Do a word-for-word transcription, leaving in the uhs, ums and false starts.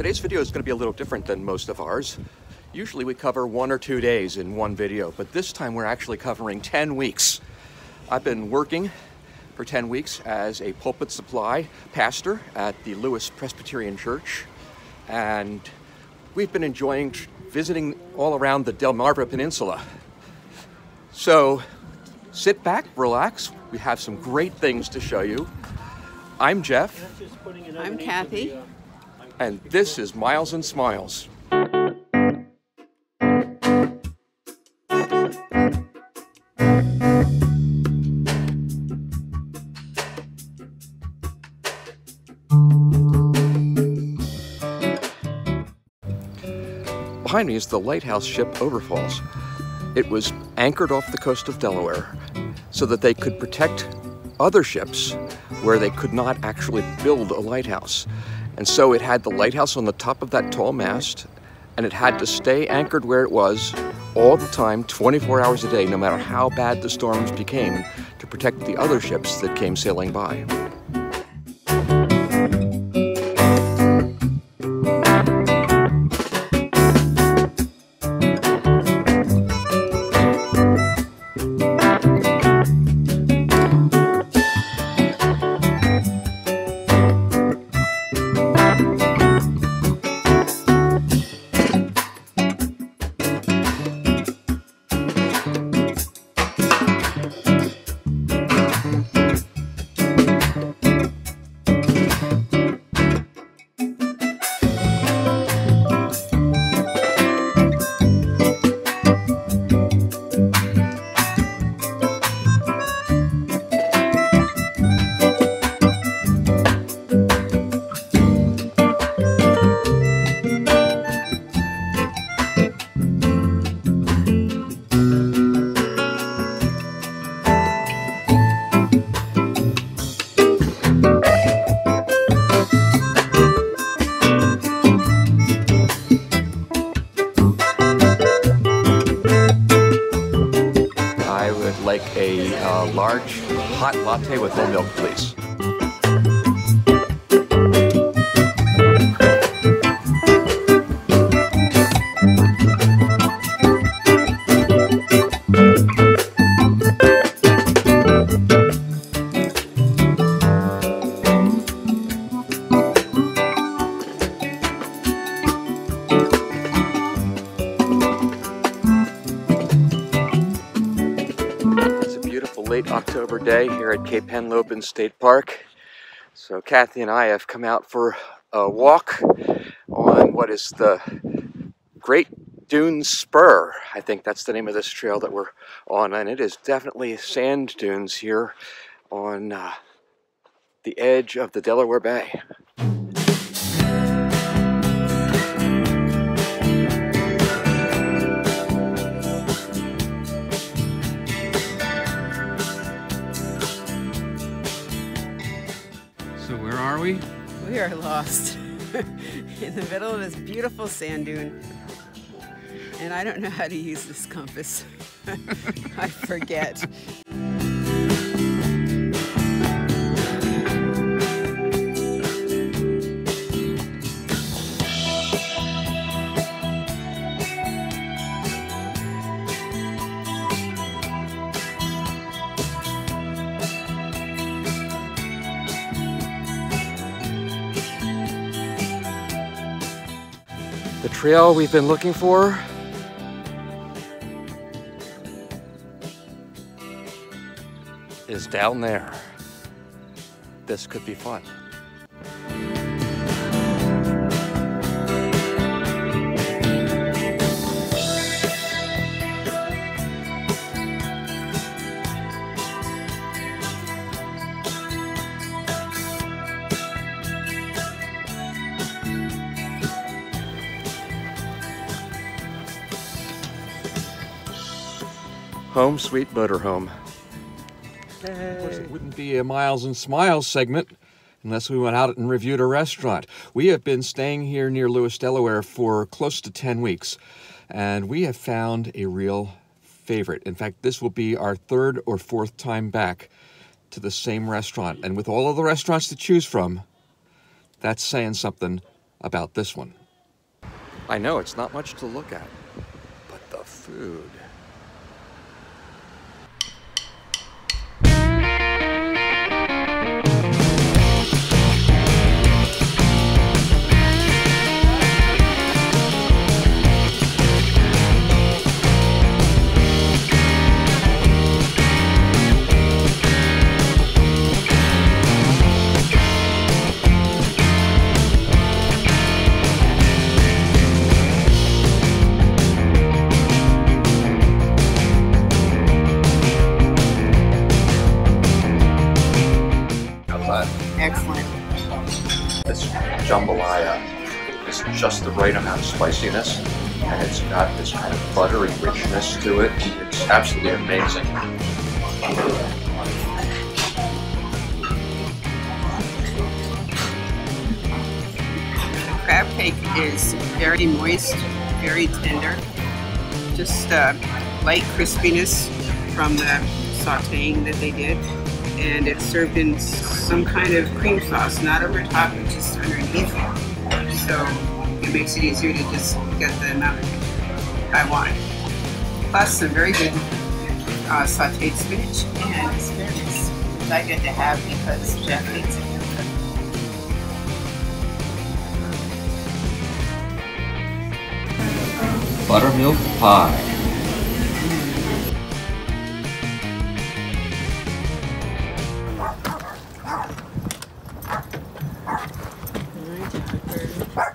Today's video is going to be a little different than most of ours. Usually we cover one or two days in one video, but this time we're actually covering ten weeks. I've been working for ten weeks as a pulpit supply pastor at the Lewis Presbyterian Church, and we've been enjoying visiting all around the Delmarva Peninsula. So sit back, relax. We have some great things to show you. I'm Jeff. I'm Kathy. And this is Miles and Smiles. Behind me is the lighthouse ship Overfalls. It was anchored off the coast of Delaware so that they could protect other ships where they could not actually build a lighthouse. And so it had the lighthouse on the top of that tall mast, and it had to stay anchored where it was all the time, twenty-four hours a day, no matter how bad the storms became, to protect the other ships that came sailing by. A uh, large hot latte with no milk, please. Day here at Cape Henlopen State Park. So Kathy and I have come out for a walk on what is the Great Dunes Spur. I think that's the name of this trail that we're on, and it is definitely sand dunes here on uh, the edge of the Delaware Bay. We? we are lost in the middle of this beautiful sand dune, and I don't know how to use this compass. I forget. The trail we've been looking for is down there. This could be fun. Home sweet motorhome. Hey. Of course, it wouldn't be a Miles and Smiles segment unless we went out and reviewed a restaurant. We have been staying here near Lewes, Delaware for close to ten weeks, and we have found a real favorite. In fact, this will be our third or fourth time back to the same restaurant. And with all of the restaurants to choose from, that's saying something about this one. I know it's not much to look at, but the food. Just the right amount of spiciness, and it's got this kind of buttery richness to it. It's absolutely amazing. Crab cake is very moist, very tender. Just uh, light crispiness from the sauteing that they did, and it's served in some kind of cream sauce, not over top, but just underneath it. So. It makes it easier to just get the amount I want. Plus some very good uh, sauteed spinach and asparagus, which I get to have because Jeff hates it. Buttermilk pie. All right,